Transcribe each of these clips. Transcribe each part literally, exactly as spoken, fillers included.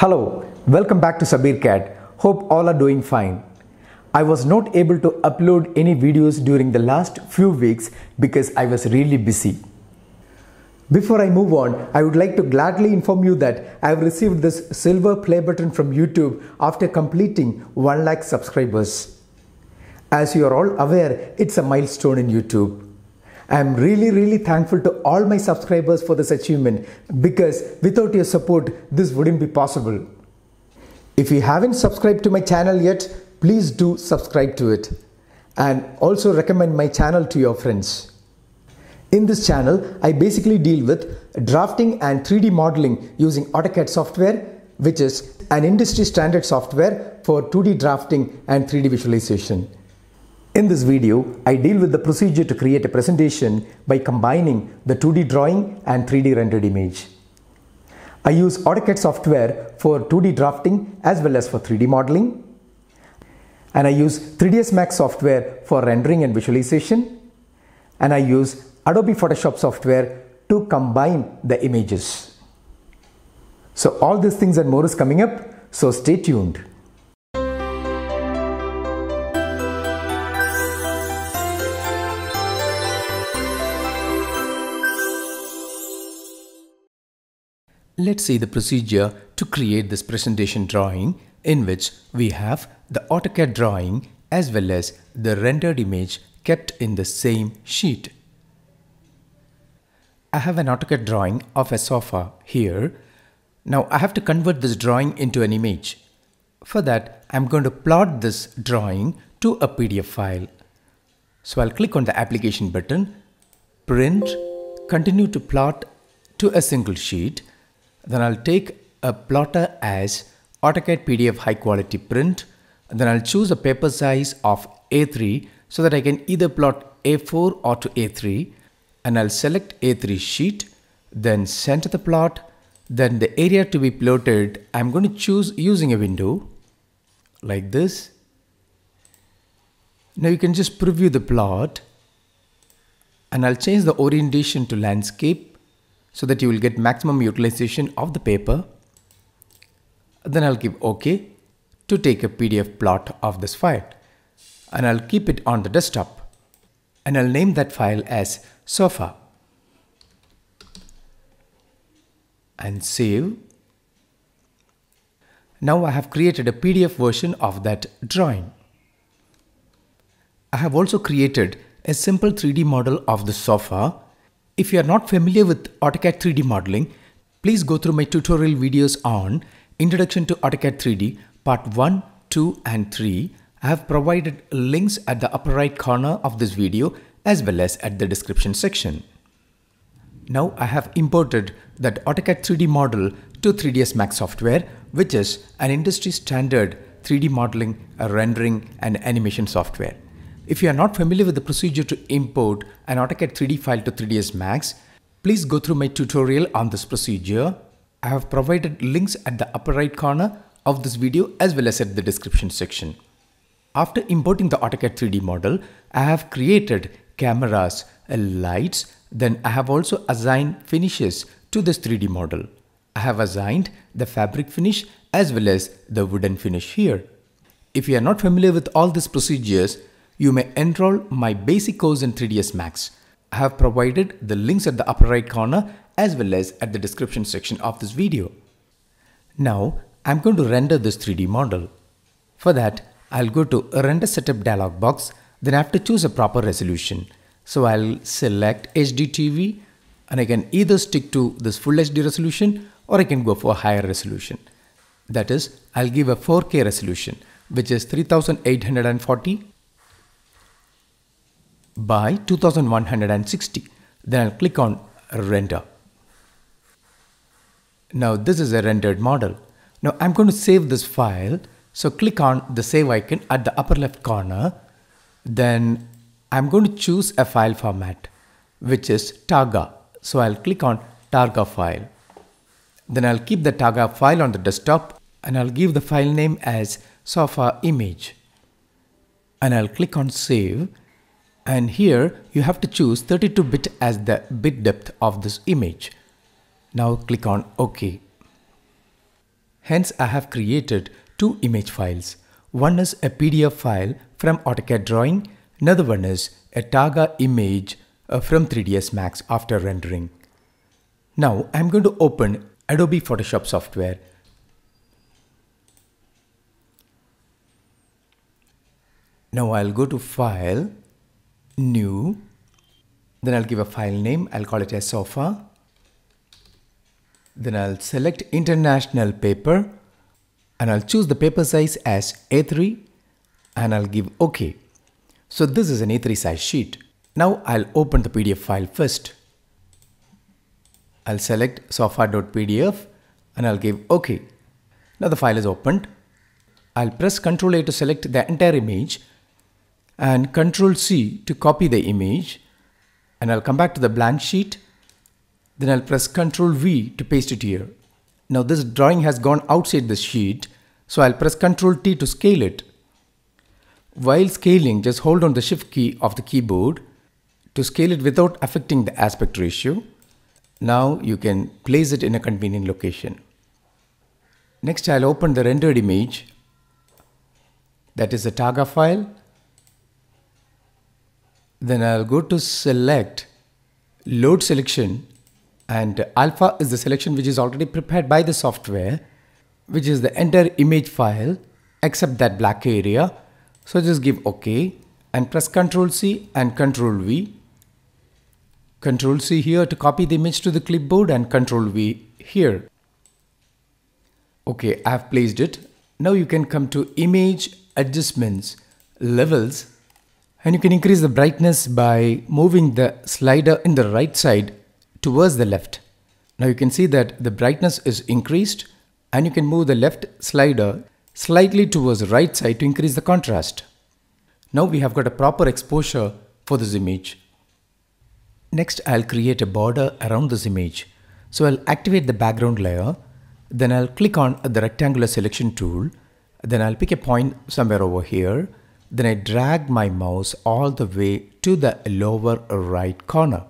Hello, welcome back to SabeerCAD. Hope all are doing fine. I was not able to upload any videos during the last few weeks because I was really busy. Before I move on, I would like to gladly inform you that I have received this silver play button from YouTube after completing one lakh subscribers. As you are all aware, it's a milestone in YouTube. I am really really thankful to all my subscribers for this achievement because without your support this wouldn't be possible. If you haven't subscribed to my channel yet, please do subscribe to it and also recommend my channel to your friends. In this channel I basically deal with drafting and three D modeling using AutoCAD software, which is an industry standard software for two D drafting and three D visualization. In this video, I deal with the procedure to create a presentation by combining the two D drawing and three D rendered image. I use AutoCAD software for two D drafting as well as for three D modeling. And I use three D S Max software for rendering and visualization. And I use Adobe Photoshop software to combine the images. So all these things and more is coming up, so stay tuned. Let's see the procedure to create this presentation drawing, in which we have the AutoCAD drawing as well as the rendered image kept in the same sheet. I have an AutoCAD drawing of a sofa here. Now I have to convert this drawing into an image. For that, I'm going to plot this drawing to a P D F file. So I'll click on the application button, print, continue to plot to a single sheet. Then I'll take a plotter as AutoCAD P D F high quality print. Then I'll choose a paper size of A three so that I can either plot A four or to A three, and I'll select A three sheet, then center the plot, then the area to be plotted I'm going to choose using a window like this. Now you can just preview the plot, and I'll change the orientation to landscape so that you will get maximum utilization of the paper. Then I'll give OK to take a P D F plot of this file, and I'll keep it on the desktop, and I'll name that file as sofa and save. Now I have created a P D F version of that drawing. I have also created a simple three D model of the sofa. If you are not familiar with AutoCAD three D modeling, please go through my tutorial videos on Introduction to AutoCAD three D part one, two and three. I have provided links at the upper right corner of this video as well as at the description section. Now I have imported that AutoCAD three D model to three D S Max software, which is an industry standard three D modeling, rendering and animation software. If you are not familiar with the procedure to import an AutoCAD three D file to three D S Max, please go through my tutorial on this procedure. I have provided links at the upper right corner of this video as well as at the description section. After importing the AutoCAD three D model, I have created cameras, lights, then I have also assigned finishes to this three D model. I have assigned the fabric finish as well as the wooden finish here. If you are not familiar with all these procedures, you may enroll my basic course in three D S Max. I have provided the links at the upper right corner as well as at the description section of this video. Now I'm going to render this three D model. For that, I'll go to Render Setup dialog box, then I have to choose a proper resolution. So I'll select H D T V, and I can either stick to this full H D resolution or I can go for a higher resolution. That is, I'll give a four K resolution, which is three thousand eight hundred forty by two thousand one hundred sixty. Then I'll click on render. Now this is a rendered model. Now I'm going to save this file. So click on the save icon at the upper left corner. Then I'm going to choose a file format, which is Targa. So I'll click on Targa file. Then I'll keep the Targa file on the desktop, and I'll give the file name as sofa image. And I'll click on save. And here you have to choose thirty-two bit as the bit depth of this image. Now click on OK. Hence, I have created two image files. One is a P D F file from AutoCAD drawing, another one is a Targa image from three D S Max after rendering. Now I'm going to open Adobe Photoshop software. Now I'll go to File, New, then I'll give a file name, I'll call it as sofa. Then I'll select International Paper and I'll choose the paper size as A three and I'll give OK. So this is an A three size sheet. Now I'll open the P D F file first. I'll select sofa dot P D F and I'll give OK. Now the file is opened. I'll press Ctrl A to select the entire image and Control C to copy the image, and I'll come back to the blank sheet. Then I'll press Control V to paste it here. Now this drawing has gone outside the sheet, so I'll press Control T to scale it. While scaling, just hold on the Shift key of the keyboard to scale it without affecting the aspect ratio. Now you can place it in a convenient location. Next, I'll open the rendered image. That is a Targa file. Then I'll go to Select, Load Selection, and alpha is the selection which is already prepared by the software, which is the entire image file except that black area. So just give OK and press Control C and Control V. Control C here to copy the image to the clipboard and Control V here. OK, I have placed it. Now you can come to Image, Adjustments, Levels, and you can increase the brightness by moving the slider in the right side towards the left. Now you can see that the brightness is increased and you can move the left slider slightly towards the right side to increase the contrast. Now we have got a proper exposure for this image. Next, I'll create a border around this image. So I'll activate the background layer, then I'll click on the rectangular selection tool, then I'll pick a point somewhere over here, then I drag my mouse all the way to the lower right corner.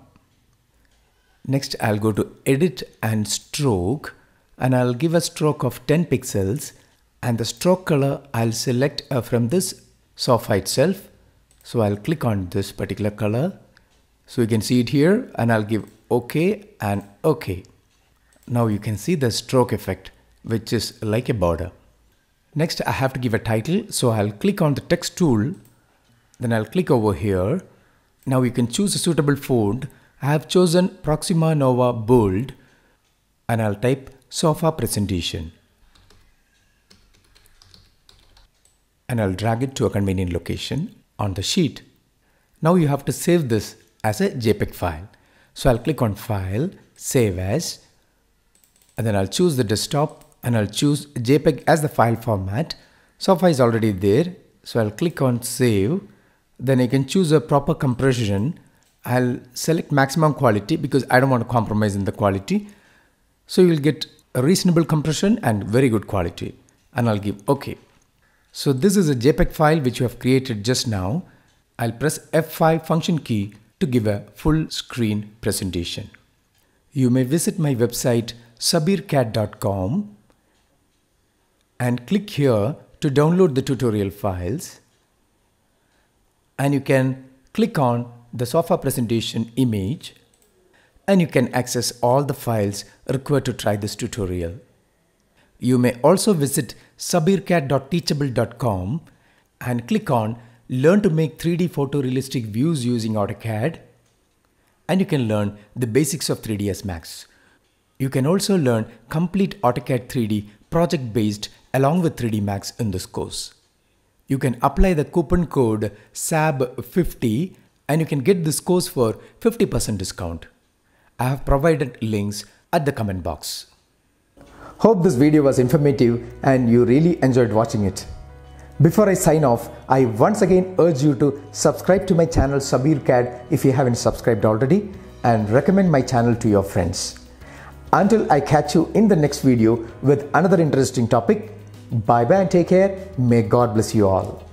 Next, I'll go to Edit and Stroke, and I'll give a stroke of ten pixels, and the stroke color I'll select from this sofa itself. So I'll click on this particular color. So you can see it here, and I'll give OK and OK. Now you can see the stroke effect, which is like a border. Next, I have to give a title. So I'll click on the text tool. Then I'll click over here. Now you can choose a suitable font. I have chosen Proxima Nova Bold, and I'll type Sofa Presentation. And I'll drag it to a convenient location on the sheet. Now you have to save this as a JPEG file. So I'll click on File, Save As, and then I'll choose the desktop and I'll choose JPEG as the file format. Sofa is already there. So I'll click on Save. Then I can choose a proper compression. I'll select maximum quality because I don't want to compromise in the quality. So you'll get a reasonable compression and very good quality. And I'll give OK. So this is a JPEG file which you have created just now. I'll press F five function key to give a full screen presentation. You may visit my website sabeer cad dot com and click here to download the tutorial files. And you can click on the sofa presentation image, and you can access all the files required to try this tutorial. You may also visit sabeer cad dot teachable dot com and click on Learn to make three D photorealistic views using AutoCAD, and you can learn the basics of three D S Max. You can also learn complete AutoCAD three D project based along with three D Max in this course. You can apply the coupon code S A B E fifty and you can get this course for fifty percent discount. I have provided links at the comment box. Hope this video was informative and you really enjoyed watching it. Before I sign off, I once again urge you to subscribe to my channel SabeerCAD if you haven't subscribed already, and recommend my channel to your friends. Until I catch you in the next video with another interesting topic, bye bye and take care. May God bless you all.